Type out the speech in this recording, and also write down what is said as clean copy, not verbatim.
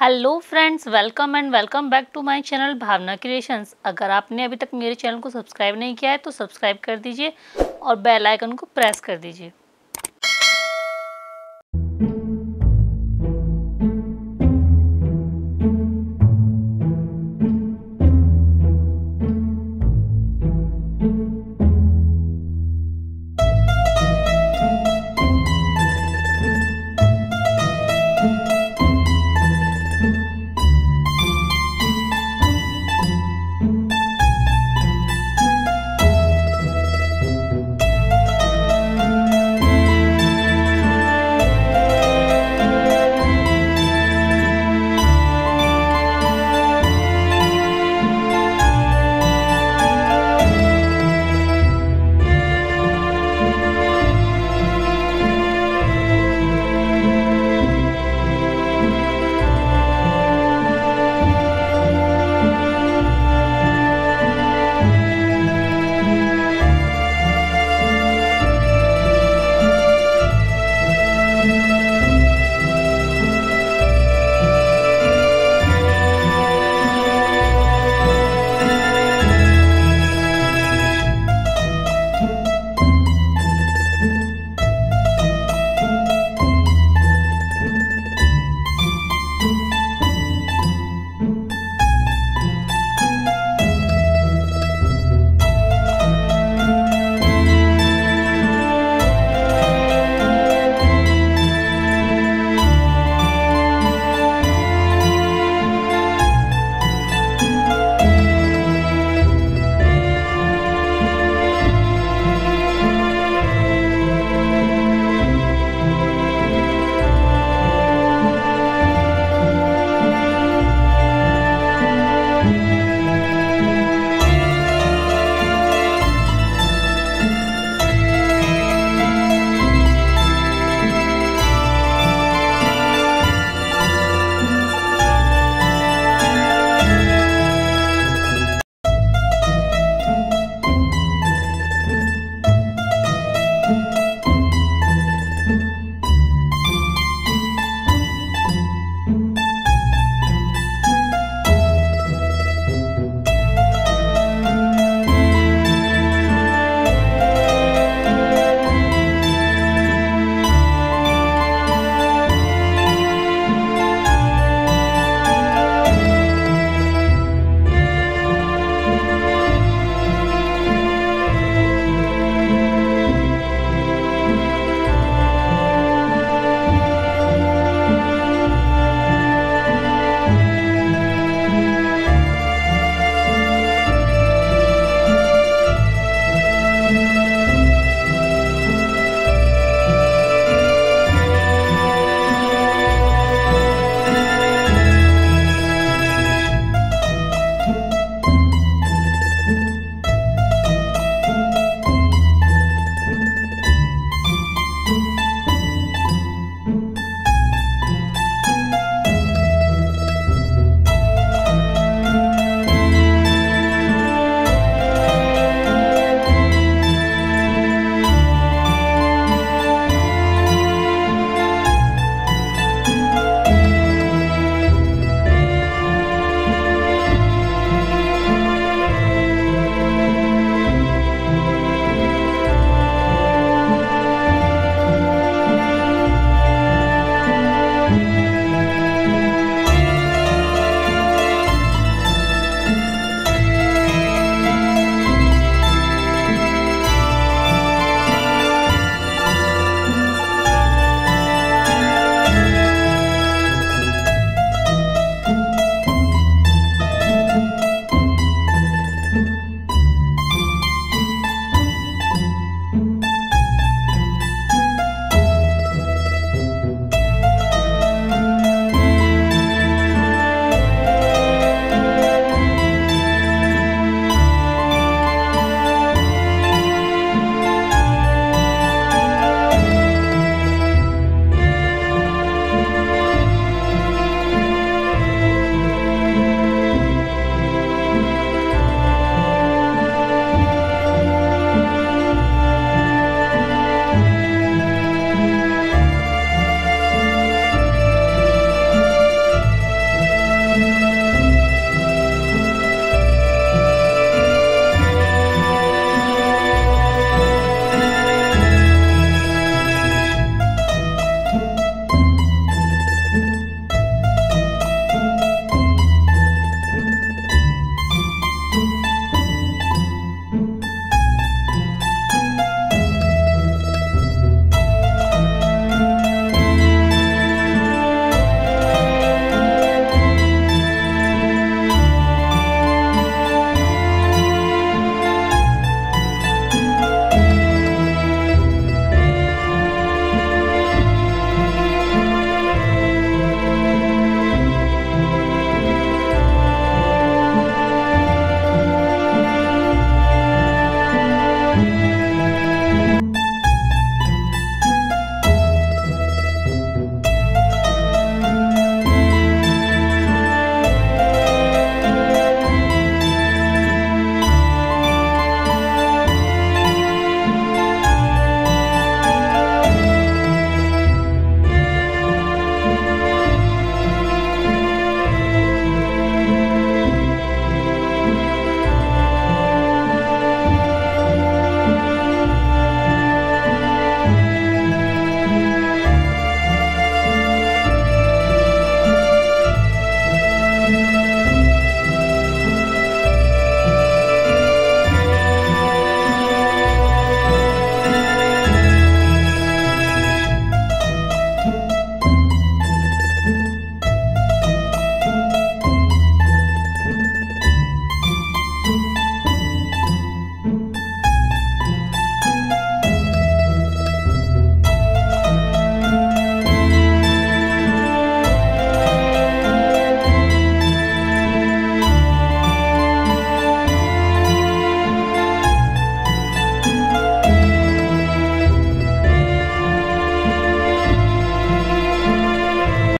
Hello friends, welcome and welcome back to my channel Bhavna creations. अगर आपने अभी तक मेरे चैनल को सब्सक्राइब नहीं किया है तो सब्सक्राइब कर दीजिए और बेल आइकन को प्रेस कर दीजिए।